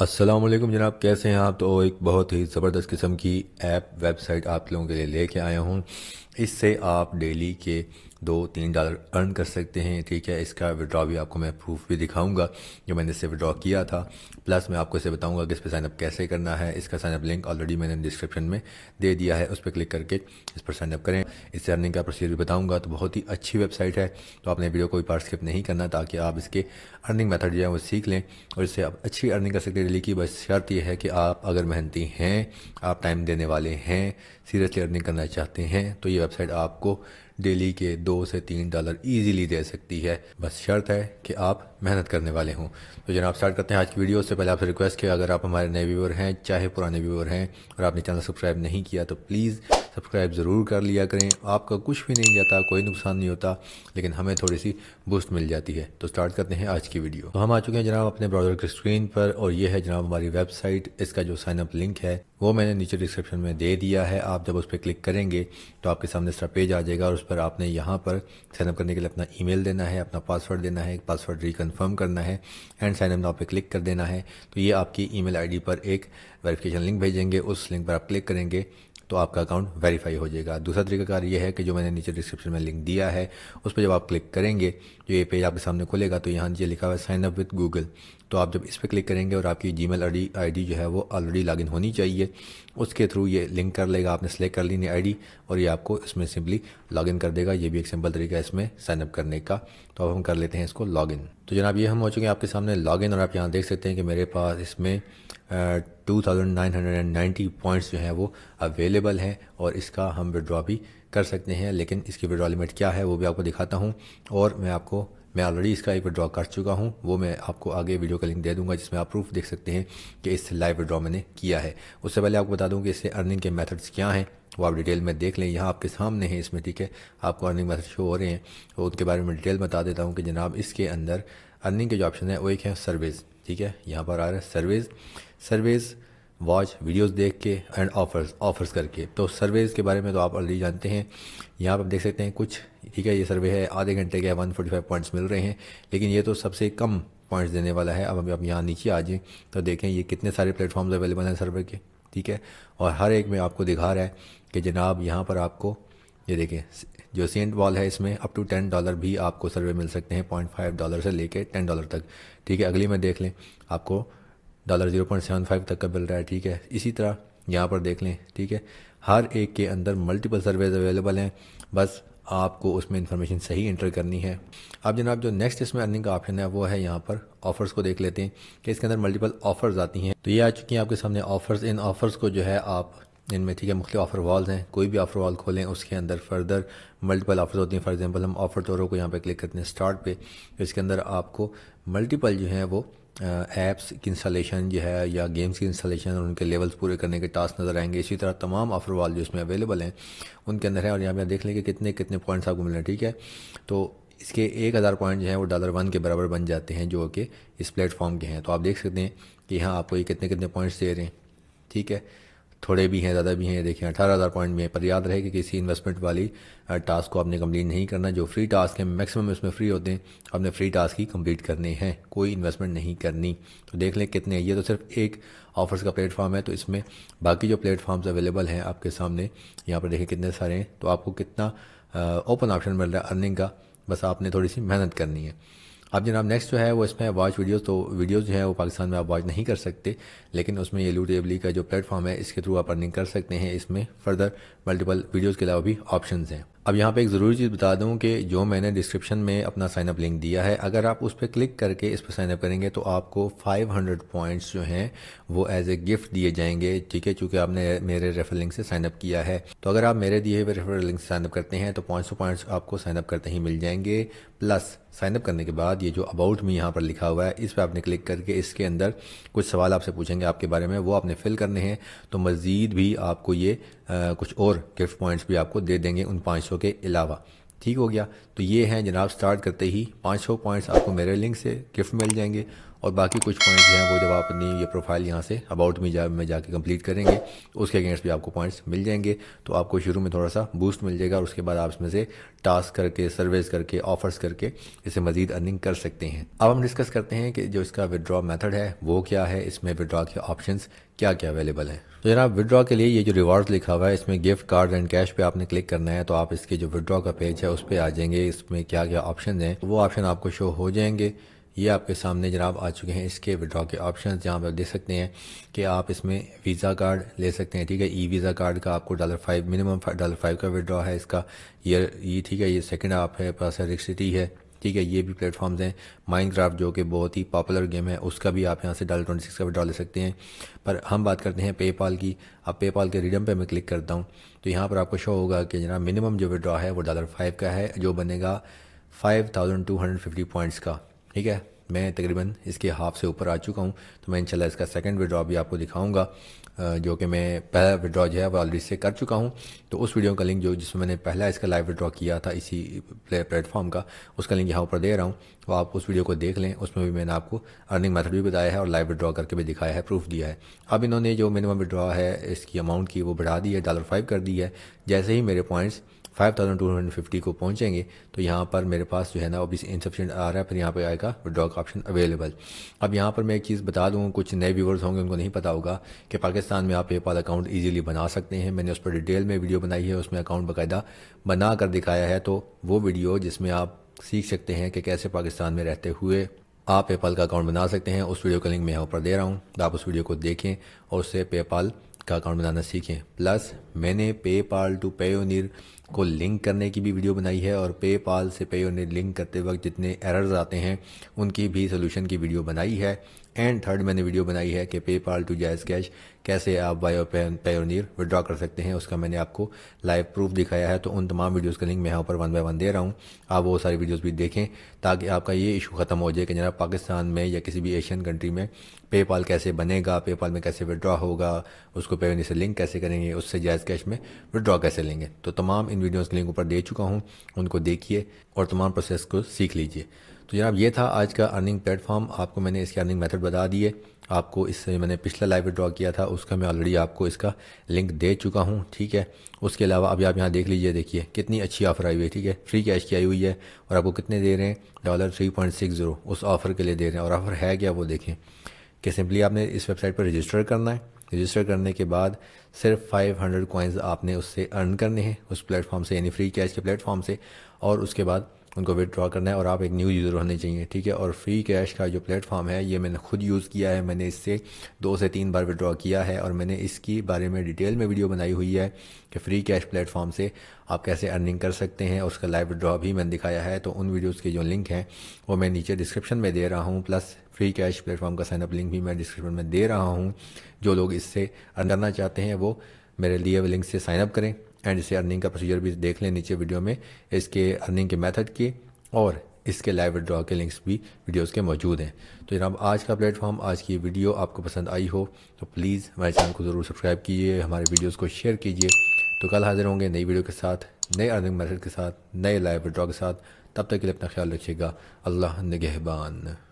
अस्सलाम वालेकुम जनाब, कैसे हैं आप। तो एक बहुत ही ज़बरदस्त किस्म की ऐप वेबसाइट आप लोगों के लिए लेके आया हूं। इससे आप डेली के 2-3 डॉलर अर्न कर सकते हैं, ठीक है। इसका विड्रॉ भी आपको मैं प्रूफ भी दिखाऊंगा जो मैंने इससे विड्रॉ किया था, प्लस मैं आपको इसे बताऊंगा कि इस पर साइनअप कैसे करना है। इसका साइनअप लिंक ऑलरेडी मैंने डिस्क्रिप्शन में दे दिया है, उस पर क्लिक करके इस पर साइनअप करें। इससे अर्निंग का प्रोसीजर भी बताऊँगा। तो बहुत ही अच्छी वेबसाइट है, तो आपने वीडियो कोई पार्ट स्किप नहीं करना ताकि आप इसके अर्निंग मैथड जो है वो सीख लें और इससे आप अच्छी अर्निंग कर सकते हैं डेली की। बस शर्त यह है कि आप अगर मेहनती हैं, आप टाइम देने वाले हैं, सीरियसली अर्निंग करना चाहते हैं, तो ये वेबसाइट आपको डेली के 2 से 3 डॉलर इजीली दे सकती है। बस शर्त है कि आप मेहनत करने वाले हों। तो जनाब स्टार्ट करते हैं आज की वीडियो। उससे पहले आपसे रिक्वेस्ट है, अगर आप हमारे नए व्यूअर हैं चाहे पुराने व्यूअर हैं और आपने चैनल सब्सक्राइब नहीं किया तो प्लीज़ सब्सक्राइब ज़रूर कर लिया करें। आपका कुछ भी नहीं जाता, कोई नुकसान नहीं होता, लेकिन हमें थोड़ी सी बूस्ट मिल जाती है। तो स्टार्ट करते हैं आज की वीडियो। तो हम आ चुके हैं जनाब अपने ब्राउज़र की स्क्रीन पर और ये है जनाब हमारी वेबसाइट। इसका जो साइनअप लिंक है वो मैंने नीचे डिस्क्रिप्शन में दे दिया है। आप जब उस पर क्लिक करेंगे तो आपके सामने इसका पेज आ जाएगा और उस पर आपने यहाँ पर साइनअप करने के लिए अपना ईमेल देना है, अपना पासवर्ड देना है, पासवर्ड रिकन्फर्म करना है एंड साइनअप नाउ पे क्लिक कर देना है। तो ये आपकी ईमेल आईडी पर एक वेरिफिकेशन लिंक भेजेंगे, उस लिंक पर आप क्लिक करेंगे तो आपका अकाउंट वेरीफाई हो जाएगा। दूसरा तरीकाकार ये है कि जो मैंने नीचे डिस्क्रिप्शन में लिंक दिया है उस पर जब आप क्लिक करेंगे जो ये पेज आपके सामने खुलेगा तो यहाँ नीचे लिखा हुआ है साइन अप विद गूगल। तो आप जब इस पर क्लिक करेंगे और आपकी जीमेल आईडी जो है वो ऑलरेडी लॉगिन होनी चाहिए, उसके थ्रू ये लिंक कर लेगा। आपने सेलेक्ट कर ली आईडी और ये आपको इसमें सिंपली लॉगिन कर देगा। ये भी एक सिंपल तरीका है इसमें साइनअप करने का। तो अब हम कर लेते हैं इसको लॉगिन। तो जनाब ये हम हो चुके हैं आपके सामने लॉगिन और आप यहाँ देख सकते हैं कि मेरे पास इसमें 2990 पॉइंट्स जो हैं वो अवेलेबल हैं और इसका हम विड्रॉ भी कर सकते हैं, लेकिन इसकी विड्रॉ लिमिट क्या है वो भी आपको दिखाता हूं। और मैं ऑलरेडी इसका एक विड्रॉ कर चुका हूं, वो मैं आपको आगे वीडियो का लिंक दे दूंगा जिसमें आप प्रूफ देख सकते हैं कि इससे लाइव विड्रॉ मैंने किया है। उससे पहले आपको बता दूं कि इससे अर्निंग के मेथड्स क्या हैं वो आप डिटेल में देख लें, यहाँ आपके सामने हैं इसमें, ठीक है। आपको अर्निंग मेथड शो हो रहे हैं तो उनके बारे में डिटेल बता देता हूँ कि जनाब इसके अंदर अर्निंग के जो ऑप्शन है वो एक है सर्विस, ठीक है। यहाँ पर आ रहा है सर्विस, वॉच वीडियोस देख के एंड ऑफर्स करके। तो सर्वेज़ के बारे में तो आप ऑलरेडी जानते हैं, यहाँ पर देख सकते हैं कुछ, ठीक है। ये सर्वे है आधे घंटे के 145 पॉइंट्स मिल रहे हैं, लेकिन ये तो सबसे कम पॉइंट्स देने वाला है। अब आप यहाँ नीचे आ जाएँ तो देखें ये कितने सारे प्लेटफॉर्म्स अवेलेबल हैं सर्वे के, ठीक है। और हर एक में आपको दिखा रहा है कि जनाब यहाँ पर आपको ये देखें जो सेंट बॉल है इसमें अप टू 10 डॉलर भी आपको सर्वे मिल सकते हैं, 0.5 डॉलर से लेके 10 डॉलर तक, ठीक है। अगली में देख लें आपको डॉलर 0.75 तक का मिल रहा है, ठीक है। इसी तरह यहाँ पर देख लें, ठीक है। हर एक के अंदर मल्टीपल सर्वेज अवेलेबल हैं, बस आपको उसमें इन्फॉर्मेशन सही एंटर करनी है। अब जनाब जो नेक्स्ट इसमें अर्निंग का ऑप्शन है वो है यहाँ पर ऑफर्स को देख लेते हैं कि इसके अंदर मल्टीपल ऑफर्स आती हैं। तो ये आ चुकी हैं आपके सामने ऑफर्स। इन ऑफर्स को जो है आप इनमें, ठीक है, मुख्तलिफ ऑफर वॉल्स हैं। कोई भी ऑफर वॉल खोलें उसके अंदर फर्दर मल्टीपल ऑफर्स होती हैं। फॉर एग्जांपल हम ऑफर तोरो को यहाँ पे क्लिक करते हैं स्टार्ट पे, तो इसके अंदर आपको मल्टीपल जो हैं वो ऐप्स की इंस्टॉलेशन जो है या गेम्स की इंस्टॉलेशन और उनके लेवल्स पूरे करने के टास्क नज़र आएंगे। इसी तरह तमाम ऑफर वॉल जो इसमें अवेलेबल हैं उनके अंदर है। और यहाँ पर देख लें कि कितने कितने पॉइंट्स आपको मिल रहे हैं, ठीक है। तो इसके 1000 पॉइंट जो हैं वो $1 के बराबर बन जाते हैं जो कि इस प्लेटफॉर्म के हैं। तो आप देख सकते हैं कि यहाँ आपको ये कितने कितने पॉइंट्स दे रहे हैं, ठीक है। थोड़े भी हैं, ज़्यादा भी हैं। देखिए 18000 पॉइंट में है, पर याद रहे कि किसी इन्वेस्टमेंट वाली टास्क को आपने कंप्लीट नहीं करना। जो फ्री टास्क है मैक्सिमम इसमें फ्री होते हैं, आपने फ्री टास्क ही कंप्लीट करने हैं, कोई इन्वेस्टमेंट नहीं करनी। तो देख लें कितने हैं। ये तो सिर्फ एक ऑफर्स का प्लेटफॉर्म है, तो इसमें बाकी जो प्लेटफॉर्म्स अवेलेबल हैं आपके सामने यहाँ पर देखें कितने सारे हैं। तो आपको कितना ओपन ऑप्शन मिल रहा है अर्निंग का, बस आपने थोड़ी सी मेहनत करनी है। अब जनाब नेक्स्ट जो है वो इसमें वॉच वीडियोस। तो वीडियोस जो है वो पाकिस्तान में आप वॉच नहीं कर सकते, लेकिन उसमें ये लूटेबली का जो प्लेटफॉर्म है इसके थ्रू आप अर्निंग कर सकते हैं। इसमें फर्दर मल्टीपल वीडियोस के अलावा भी ऑप्शंस हैं। अब यहाँ पे एक ज़रूरी चीज़ बता दूँ कि जो मैंने डिस्क्रिप्शन में अपना साइनअप लिंक दिया है, अगर आप उस पर क्लिक करके इस पर साइनअप करेंगे तो आपको 500 पॉइंट्स जो हैं वो एज ए गिफ्ट दिए जाएंगे, ठीक है, चूँकि आपने मेरे रेफर लिंक से साइनअप किया है। तो अगर आप मेरे दिए हुए रेफर लिंक से साइनअप करते हैं तो 500 पॉइंट्स आपको साइनअप करते ही मिल जाएंगे। प्लस साइनअप करने के बाद ये जो अबाउट मी यहाँ पर लिखा हुआ है इस पर आपने क्लिक करके इसके अंदर कुछ सवाल आपसे पूछेंगे आपके बारे में, वो आपने फिल करने हैं। तो मज़ीद भी आपको ये कुछ और गिफ्ट पॉइंट्स भी आपको दे देंगे उन 500 के अलावा, ठीक हो गया। तो ये हैं जनाब स्टार्ट करते ही 500 पॉइंट्स आपको मेरे लिंक से गिफ्ट मिल जाएंगे और बाकी कुछ पॉइंट्स जो हैं वो जब आप अपनी ये प्रोफाइल यहाँ से अबाउट में जाके कंप्लीट करेंगे उसके अगेंस्ट भी आपको पॉइंट्स मिल जाएंगे। तो आपको शुरू में थोड़ा सा बूस्ट मिल जाएगा और उसके बाद आप इसमें से टास्क करके, सर्विस करके, ऑफर्स करके इसे मजीद अर्निंग कर सकते हैं। अब हम डिस्कस करते हैं कि जो इसका विड्रॉ मेथड है वो क्या है, इसमें विड्रॉ के ऑप्शंस क्या क्या अवेलेबल है। तो जनाब विड्रॉ के लिए ये जो रिवॉर्ड्स लिखा हुआ है इसमें गिफ्ट कार्ड एंड कैश पे आपने क्लिक करना है। तो आप इसके जो विड्रॉ का पेज है उस पर आ जाएंगे, इसमें क्या क्या ऑप्शन हैं वो ऑप्शन आपको शो हो जाएंगे। ये आपके सामने जनाब आ चुके हैं इसके विड्रॉ के ऑप्शंस, जहाँ पर आप देख सकते हैं कि आप इसमें वीज़ा कार्ड ले सकते हैं, ठीक है। ई वीज़ा कार्ड का आपको $5 मिनिमम $5 का विड्रॉ है इसका, ये ठीक है। ये सेकंड आप है पास रिक्सिटी है, ठीक है। ये भी प्लेटफॉर्म्स हैं। माइनक्राफ्ट जो कि बहुत ही पॉपुलर गेम है उसका भी आप यहाँ से $26 का विड्रॉ ले सकते हैं। पर हम बात करते हैं पेपाल की। अब पेपाल के रिडम पे मैं क्लिक करता हूँ तो यहाँ पर आपको शो होगा कि जनाब मिनिमम जो विड्रॉ है वो $5 का है, जो बनेगा 5250 पॉइंट्स का, ठीक है। मैं तकरीबन इसके हाफ से ऊपर आ चुका हूँ तो मैं इंशाल्लाह इसका सेकंड विड्रॉ भी आपको दिखाऊंगा, जो कि मैं पहला विड्रॉ जो है वो ऑलरेडी से कर चुका हूँ। तो उस वीडियो का लिंक जो जिसमें मैंने पहला इसका लाइव विड्रॉ किया था इसी प्लेटफॉर्म का, उसका लिंक यहाँ ऊपर दे रहा हूँ, तो आप उस वीडियो को देख लें। उसमें भी मैंने आपको अर्निंग मेथड भी बताया है और लाइव विड्रॉ करके भी दिखाया है, प्रूफ दिया है। अब इन्होंने जो मिनिमम विड्रॉ है इसकी अमाउंट की वो बढ़ा दी है, $5 कर दी है। जैसे ही मेरे पॉइंट्स 5250 को पहुंचेंगे तो यहाँ पर मेरे पास जो है ना अभी इनसफिशेंट आ रहा है, फिर यहाँ पे आएगा विड्रॉ का ऑप्शन अवेलेबल। अब यहाँ पर मैं एक चीज़ बता दूँ, कुछ नए व्यूवर्स होंगे उनको नहीं पता होगा कि पाकिस्तान में आप पेपाल अकाउंट इजीली बना सकते हैं। मैंने उस पर डिटेल में वीडियो बनाई है, उसमें अकाउंट बाकायदा बना कर दिखाया है। तो वो वीडियो जिसमें आप सीख सकते हैं कि कैसे पाकिस्तान में रहते हुए आप पेपाल का अकाउंट बना सकते हैं, उस वीडियो का लिंक मैं यहाँ पर दे रहा हूँ। तो आप उस वीडियो को देखें और उससे पेपाल का अकाउंट बनाना सीखें। प्लस मैंने पेपाल टू पेयोनीर को लिंक करने की भी वीडियो बनाई है और पेपाल से पेयोनीर लिंक करते वक्त जितने एरर्स आते हैं उनकी भी सोल्यूशन की वीडियो बनाई है। एंड थर्ड मैंने वीडियो बनाई है कि पेपाल टू जायज़ कैश कैसे आप बायो पेयोनीर विड्रॉ कर सकते हैं, उसका मैंने आपको लाइव प्रूफ दिखाया है। तो उन तमाम वीडियोस का लिंक मैं यहाँ पर 1 बाय 1 दे रहा हूँ, आप वो सारी वीडियोस भी देखें ताकि आपका ये इशू ख़त्म हो जाए कि जनाब पाकिस्तान में या किसी भी एशियन कंट्री में पेपाल कैसे बनेगा, पेपाल में कैसे विड्रॉ होगा, उसको पेयोनीर से लिंक कैसे करेंगे, उससे जायज़ कैश में विड्रॉ कैसे लेंगे। तो तमाम इन वीडियोज़ के लिंक ऊपर दे चुका हूँ, उनको देखिए और तमाम प्रोसेस को सीख लीजिए। तो जनाब ये था आज का अर्निंग प्लेटफॉर्म। आपको मैंने इसके अर्निंग मेथड बता दिए, आपको इससे मैंने पिछला लाइव विड्रॉ किया था उसका मैं ऑलरेडी आपको इसका लिंक दे चुका हूं, ठीक है। उसके अलावा अभी आप यहाँ देख लीजिए, देखिए कितनी अच्छी ऑफर आई हुई है, ठीक है। फ्री कैश की आई हुई है और आपको कितने दे रहे हैं, $3.60 उस ऑफ़र के लिए दे रहे हैं। और ऑफ़र है क्या वो देखें कि सिंपली आपने इस वेबसाइट पर रजिस्टर करना है। रजिस्टर करने के बाद सिर्फ 500 कॉइन्स आपने उससे अर्न करने हैं उस प्लेटफॉर्म से, यानी फ्री कैश के प्लेटफॉर्म से, और उसके बाद उनको विड्रॉ करना है। और आप एक न्यू यूज़र होने चाहिए, ठीक है। और फ्री कैश का जो प्लेटफॉर्म है ये मैंने खुद यूज़ किया है, मैंने इससे 2 से 3 बार विड्रॉ किया है और मैंने इसकी बारे में डिटेल में वीडियो बनाई हुई है कि फ्री कैश प्लेटफॉर्म से आप कैसे अर्निंग कर सकते हैं, उसका लाइव विड्रॉ भी मैंने दिखाया है। तो उन वीडियोज़ के जो लिंक हैं वो मैं नीचे डिस्क्रिप्शन में दे रहा हूँ, प्लस फ्री कैश प्लेटफॉर्म का साइनअप लिंक भी मैं डिस्क्रिप्शन में दे रहा हूँ। जो लोग इससे अर्न करना चाहते हैं वो मेरे लिए लिंक से साइनअप करें एंड इसे अर्निंग का प्रोसीजर भी देख लें नीचे वीडियो में, इसके अर्निंग के मेथड के और इसके लाइव विड्रॉ के लिंक्स भी वीडियोस के मौजूद हैं। तो जनाब आज का प्लेटफॉर्म, आज की वीडियो आपको पसंद आई हो तो प्लीज़ हमारे चैनल को ज़रूर सब्सक्राइब कीजिए, हमारे वीडियोस को शेयर कीजिए। तो कल हाजिर होंगे नई वीडियो के साथ, नए अर्निंग मेथड के साथ, नए लाइव विड्रॉ के साथ। तब तक के लिए अपना ख्याल रखिएगा। अल्लाह निगहबान।